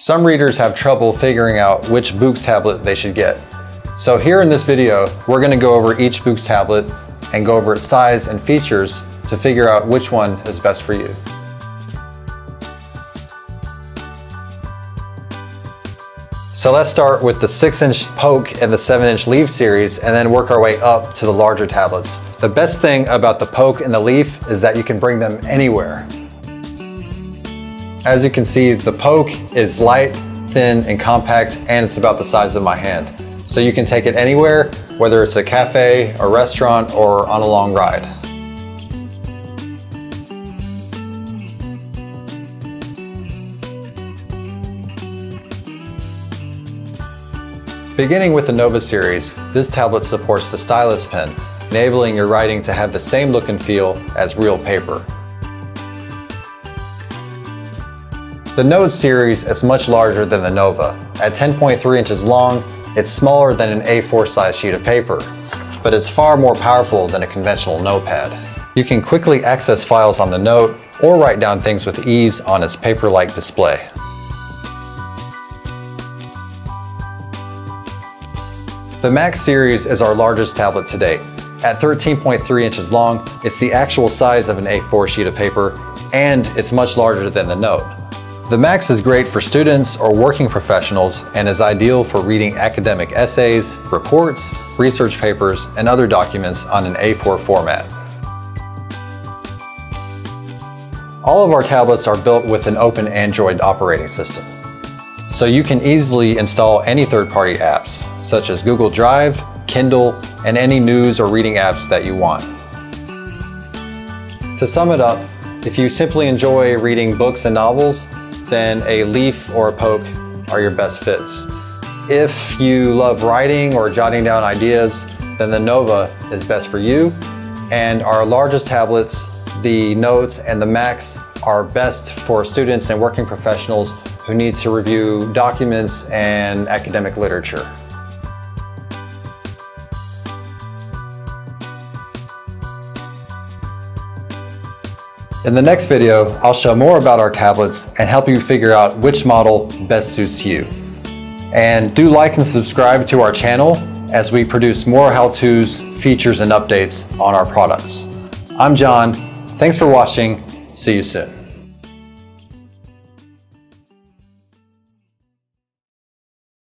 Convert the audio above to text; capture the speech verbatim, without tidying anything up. Some readers have trouble figuring out which BOOX tablet they should get. So here in this video, we're going to go over each BOOX tablet and go over its size and features to figure out which one is best for you. So let's start with the six inch Poke and the seven inch Leaf series and then work our way up to the larger tablets. The best thing about the Poke and the Leaf is that you can bring them anywhere. As you can see, the Poke is light, thin, and compact, and it's about the size of my hand. So you can take it anywhere, whether it's a cafe, a restaurant, or on a long ride. Beginning with the Nova series, this tablet supports the stylus pen, enabling your writing to have the same look and feel as real paper. The Note series is much larger than the Nova. At ten point three inches long, it's smaller than an A four size sheet of paper, but it's far more powerful than a conventional notepad. You can quickly access files on the Note or write down things with ease on its paper-like display. The Max series is our largest tablet to date. At thirteen point three inches long, it's the actual size of an A four sheet of paper, and it's much larger than the Note. The Max is great for students or working professionals and is ideal for reading academic essays, reports, research papers, and other documents on an A four format. All of our tablets are built with an open Android operating system, so you can easily install any third-party apps, such as Google Drive, Kindle, and any news or reading apps that you want. To sum it up, if you simply enjoy reading books and novels, then a Leaf or a Poke are your best fits. If you love writing or jotting down ideas, then the Nova is best for you. And our largest tablets, the Notes and the Max, are best for students and working professionals who need to review documents and academic literature. In the next video, I'll show more about our tablets and help you figure out which model best suits you. And do like and subscribe to our channel as we produce more how-tos, features, and updates on our products. I'm John. Thanks for watching. See you soon.